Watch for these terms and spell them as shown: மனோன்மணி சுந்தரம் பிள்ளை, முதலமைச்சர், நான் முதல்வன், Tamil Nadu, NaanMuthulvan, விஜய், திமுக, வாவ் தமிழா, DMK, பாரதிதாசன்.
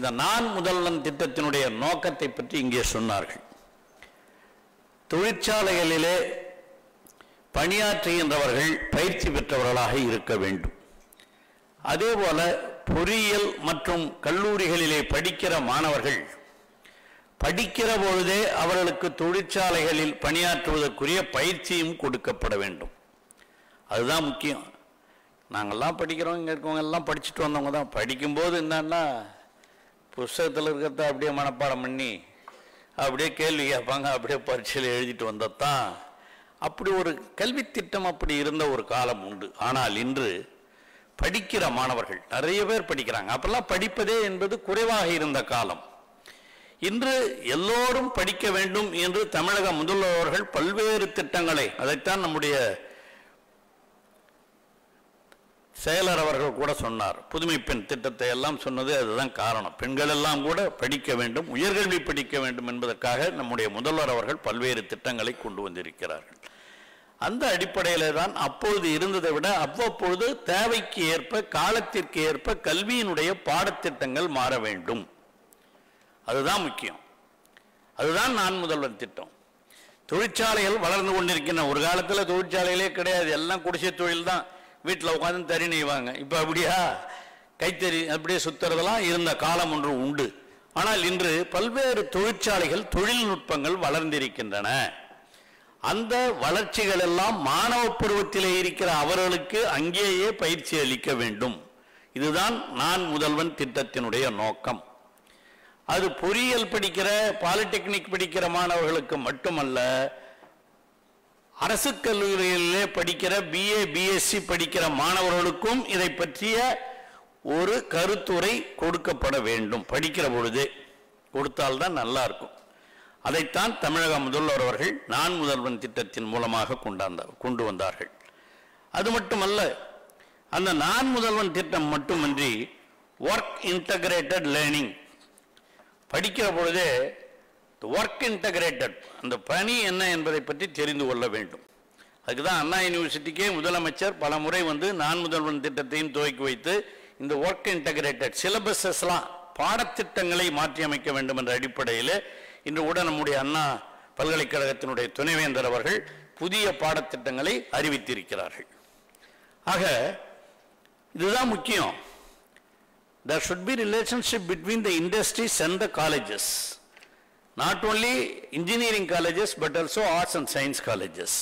இந்த நான் முதல்வன் திட்டத்தினுடைய நோக்கத்தை பற்றி இங்கே சொன்னார்கள். தொழிற்சாலைகளிலே பணியாற்றுகின்றவர்கள் பயிற்சி பெற்றவர்களாக இருக்க வேண்டும். அதேபோல பொறியியல் மற்றும் கல்லூரிகளிலே படிக்கிற மாணவர்கள் படிக்கிற பொழுதே அவர்களுக்கு தொழிற்சாலைகளில் பணியாற்றுவதற்குரிய பயிற்சியும் கொடுக்கப்பட வேண்டும். அதுதான் முக்கியம். நாங்கள்லாம் படிக்கிறோம், இங்கே இருக்கவங்க எல்லாம் படிச்சுட்டு வந்தவங்க தான். படிக்கும்போது என்னன்னா புஸ்தகத்தில் இருக்கிறத அப்படியே மனப்பாடம் பண்ணி அப்படியே கேள்வி கேட்பாங்க, அப்படியே பரீட்சையில் எழுதிட்டு வந்தால் தான் அப்படி ஒரு கல்வி திட்டம் அப்படி இருந்த ஒரு காலம் உண்டு. ஆனால் இன்று படிக்கிற மாணவர்கள் நிறைய பேர் படிக்கிறாங்க. அப்பெல்லாம் படிப்பதே என்பது குறைவாக இருந்த காலம். இன்று எல்லோரும் படிக்க வேண்டும் என்று தமிழக முதல்வர்கள் பல்வேறு திட்டங்களை, அதைத்தான் நம்முடைய செயலர் அவர்கள் கூட சொன்னார். புதுமை பெண் திட்டத்தை எல்லாம் சொன்னது அதுதான் காரணம். பெண்கள் எல்லாம் கூட படிக்க வேண்டும், உயர்கல்வி படிக்க வேண்டும் என்பதற்காக நம்முடைய முதல்வர் அவர்கள் பல்வேறு திட்டங்களை கொண்டு வந்திருக்கிறார்கள். அந்த அடிப்படையில் தான் அப்போது இருந்ததை விட அவ்வப்பொழுது தேவைக்கு ஏற்ப, காலத்திற்கு ஏற்ப கல்வியினுடைய பாடத்திட்டங்கள் மாற வேண்டும். அதுதான் முக்கியம். அதுதான் நான் முதல்வன் திட்டம். தொழிற்சாலைகள் வளர்ந்து கொண்டிருக்கின்றன. ஒரு காலத்தில் தொழிற்சாலைகளே கிடையாது, எல்லாம் குடிசை தொழில் தான். வீட்டில் உட்காந்து தறி நெய்வாங்க. இப்போ அப்படியா கைத்தறி அப்படியே சுற்றுறதெல்லாம் இருந்த காலம் ஒன்று உண்டு. ஆனால் இன்று பல்வேறு தொழிற்சாலைகள், தொழில்நுட்பங்கள் வளர்ந்திருக்கின்றன. அந்த வளர்ச்சிகள் எல்லாம் மாணவ பருவத்திலே இருக்கிற அவர்களுக்கு அங்கேயே பயிற்சி அளிக்க வேண்டும். இதுதான் நான் முதல்வன் திட்டத்தினுடைய நோக்கம். அது பொறியியல் படிக்கிற, பாலிடெக்னிக் படிக்கிற மாணவர்களுக்கு மட்டுமல்ல, அரசு கல்லூரிகளிலே படிக்கிற பிஏ பிஎஸ்சி படிக்கிற மாணவர்களுக்கும் இதை பற்றிய ஒரு கருத்துரை கொடுக்கப்பட வேண்டும். படிக்கிற பொழுது கொடுத்தால்தான் நல்லா இருக்கும். அதைத்தான் தமிழக முதல்வர் அவர்கள் நான் முதல்வன் திட்டத்தின் மூலமாக கொண்டு வந்தார்கள். அது மட்டுமல்ல, அந்த நான் முதல்வன் திட்டம் மட்டுமின்றி ஒர்க் இன்டகிரேட்டட் லேர்னிங், படிக்கிற பொழுதே ஒர்க் இன்டகிரேட்டட், அந்த பணி என்ன என்பதை பற்றி தெரிந்து கொள்ள வேண்டும். அதுக்கு தான் அண்ணா யூனிவர்சிட்டிக்கே முதலமைச்சர் பல முறை வந்து நான் முதல்வன் திட்டத்தையும் துவக்கி வைத்து இந்த ஒர்க் இன்டகிரேட்டட் சிலபஸஸ்லாம், பாடத்திட்டங்களை மாற்றி அமைக்க வேண்டும் என்ற அடிப்படையில் இன்று கூட நம்முடைய அண்ணா பல்கலைக்கழகத்தினுடைய துணைவேந்தர் அவர்கள் புதிய பாடத்திட்டங்களை அறிவித்திருக்கிறார்கள். ஆக இதுதான் முக்கியம். There should be relationship between the industries and the colleges. Not only engineering colleges, but also arts and science colleges.